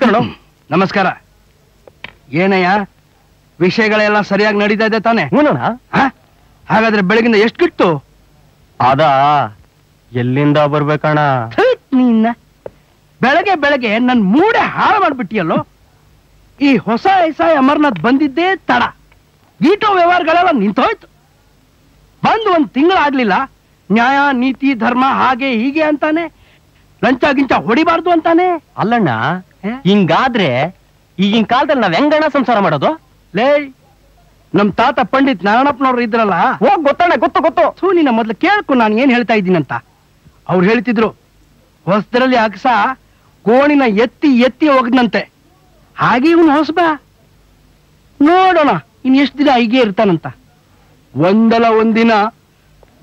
ನಮಸ್ಕಾರ ನಮಸ್ಕಾರ. ಏನಯ್ಯ ವಿಷಯಗಳೆಲ್ಲ ಸರಿಯಾಗಿ ನಡೀತಾ ಇದೆ ತಾನೆ? ಹಾಗಾದ್ರೆ ಬೆಳಗಿಂದ ಎಷ್ಟು ಕಿತ್ತು? ಅದಾ ಎಲ್ಲಿಂದ ಬರ್ಬೇಕಣ್ಣ ನೀನ? ಬೆಳಗ್ಗೆ ಬೆಳಗ್ಗೆ ನನ್ ಮೂಡೆ ಹಾಳು ಮಾಡ್ಬಿಟ್ಟಿಯಲ್ಲೋ. ಈ ಹೊಸ ಐಸಾಯಿ ಅಮರ್ನಾಥ್ ಬಂದಿದ್ದೇ ತಡ, ಗೀಟೋ ವ್ಯವಹಾರಗಳೆಲ್ಲ ನಿಂತೋಯ್ತು. ಬಂದು ಒಂದ್ ತಿಂಗಳಾಗ್ಲಿಲ್ಲ, ನ್ಯಾಯ ನೀತಿ ಧರ್ಮ ಹಾಗೆ ಹೀಗೆ ಅಂತಾನೆ, ಲಂಚ ಗಿಂಚ ಹೊಡಿಬಾರ್ದು ಅಂತಾನೆ. ಅಲ್ಲಣ್ಣ, ಹಿಂಗಾದ್ರೆ ಈಗಿನ ಕಾಲದಲ್ಲಿ ನಾವ್ ಹೆಂಗಣ್ಣ ಸಂಸಾರ ಮಾಡೋದು? ಲೇ, ನಮ್ ತಾತ ಪಂಡಿತ್ ನಾರಾಯಣಪ್ಪನವ್ರು ಇದ್ರಲ್ಲ, ಹೋಗ್ ಗೊತ್ತಣ್ಣ, ಗೊತ್ತು ಗೊತ್ತು. ಸೂ ನಿನ್ನ ಮೊದ್ಲು ಕೇಳ್ಕು ನಾನು ಏನ್ ಹೇಳ್ತಾ ಇದ್ದೀನಂತ. ಅವ್ರು ಹೇಳ್ತಿದ್ರು, ಹೊಸದ್ರಲ್ಲಿ ಅಗಸ ಕೋಣಿನ ಎತ್ತಿ ಎತ್ತಿ ಹೋಗದಂತೆ. ಹಾಗೆ ಇವನು ಹೊಸಬ, ನೋಡೋಣ ಇನ್ ಎಷ್ಟು ದಿನ ಹೀಗೆ ಇರ್ತಾನಂತ. ಒಂದಲ್ಲ ಒಂದಿನ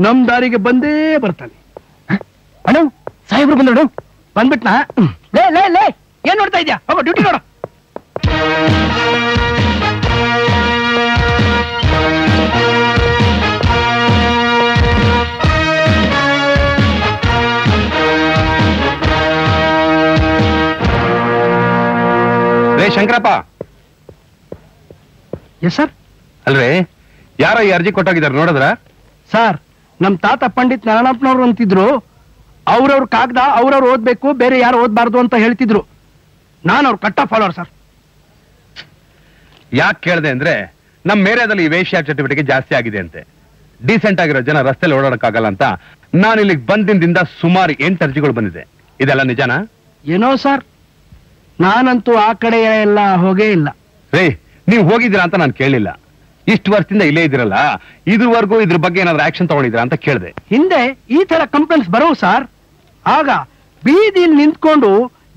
ನಮ್ ದಾರಿಗೆ ಬಂದೇ ಬರ್ತಾನೆ. ಅಣ್ಣ, ಸಾಹೇಬ್ರು ಬಂದ್ರು, ಬಂದ್ಬಿಟ್ನಾ? ಲೇ ಲೇ ಲೇ, ಏನ್ ನೋಡ್ತಾ ಇದ್ಯಾ? ಹೋಗೋ ಡ್ಯೂಟಿ ನೋಡು. ರೇ ಶಂಕರಪ್ಪ. Yes sir. ಅಲ್ರೇ, ಯಾರ ಈ ಅರ್ಜಿ ಕೊಟ್ಟೋಗಿದ್ದಾರೆ ನೋಡಿದ್ರ? ಸರ್, ನಮ್ ತಾತ ಪಂಡಿತ್ ನಾರಾಯಣಪ್ಪನವ್ರು ಅಂತಿದ್ರು, ಅವ್ರವ್ರ ಕಾಗದ ಅವ್ರವ್ರು ಓದ್ಬೇಕು, ಬೇರೆ ಯಾರು ಓದ್ಬಾರ್ದು ಅಂತ ಹೇಳ್ತಿದ್ರು. ನಾನು ಅವ್ರ ಕಟ್ಟ ಫಾಲೋವರ್ ಸರ್. ಯಾಕೆ ಕೇಳಿದೆ ಅಂದ್ರೆ, ನಮ್ ಮೇರೆದಲ್ಲಿ ಈ ವೇಶ್ಯ ಚಟುವಟಿಕೆ ಜಾಸ್ತಿ ಆಗಿದೆ ಅಂತೆ. ಡೀಸೆಂಟ್ ಆಗಿರೋ ಜನ ರಸ್ತೆಯಲ್ಲಿ ಓಡಾಡಕ್ಕಾಗಲ್ಲ ಅಂತ ನಾನು ಇಲ್ಲಿಗೆ ಬಂದಿಂದ ಸುಮಾರು 8 ಅರ್ಜಿಗಳು ಬಂದಿದೆ. ಇದೆಲ್ಲ ನಿಜಾನಾ? ಏನೋ ಸರ್, ನಾನಂತೂ ಆ ಕಡೆ ಎಲ್ಲ ಹೋಗೇ ಇಲ್ಲ. ರೇ, ನೀವು ಹೋಗಿದ್ದೀರಾ ಅಂತ ನಾನು ಕೇಳಿಲ್ಲ. ಇಷ್ಟು ವರ್ಷದಿಂದ ಇಲ್ಲೇ ಇದ್ದೀರಲ್ಲ, ಇದುವರೆಗೂ ಇದ್ರ ಬಗ್ಗೆ ಏನಾದ್ರು ಆಕ್ಷನ್ ತಗೊಂಡಿದ್ದೀರಾ ಅಂತ ಕೇಳಿದೆ. ಹಿಂದೆ ಈ ತರ ಕಂಪ್ಲೇಂಟ್ಸ್ ಬರೋವು ಸರ್. ಆಗ ಬೀದಿಲ್ ನಿಂತ್ಕೊಂಡು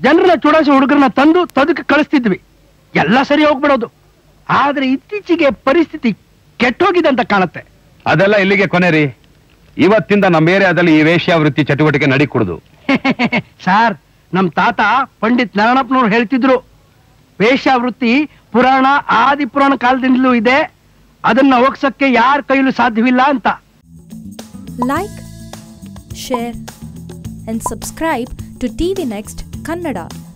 ಜನರ ಚುಡಾಸಿ ಹುಡುಗರನ್ನ ತಂದು ತದಕ್ಕೆ ಕಳಿಸ್ತಿದ್ವಿ, ಎಲ್ಲ ಸರಿ ಹೋಗ್ಬಿಡೋದು. ಆದ್ರೆ ಇತ್ತೀಚೆಗೆ ಪರಿಸ್ಥಿತಿ ಕೆಟ್ಟೋಗಿದೆ ಅಂತ ಕಾಣತ್ತೆ. ಅದೆಲ್ಲ ಇಲ್ಲಿಗೆ ಕೊನೆ ರೀ. ಇವತ್ತಿಂದ ನಮ್ಮ ಏರಿಯಾದಲ್ಲಿ ಈ ವೇಶ್ಯಾವೃತ್ತಿ ಚಟುವಟಿಕೆ ನಡೀಕೂಡುದು. ಸಾರ್, ನಮ್ ತಾತ ಪಂಡಿತ್ ನಾರಾಯಣಪ್ಪನವ್ರು ಹೇಳ್ತಿದ್ರು, ವೇಶ್ಯಾವೃತ್ತಿ ಪುರಾಣ ಆದಿ ಪುರಾಣ ಕಾಲದಿಂದಲೂ ಇದೆ, ಅದನ್ನ ಹೋಗ್ಸಕ್ಕೆ ಯಾರ ಕೈಲೂ ಸಾಧ್ಯವಿಲ್ಲ ಅಂತ. Like, share and subscribe to TV next Kannada.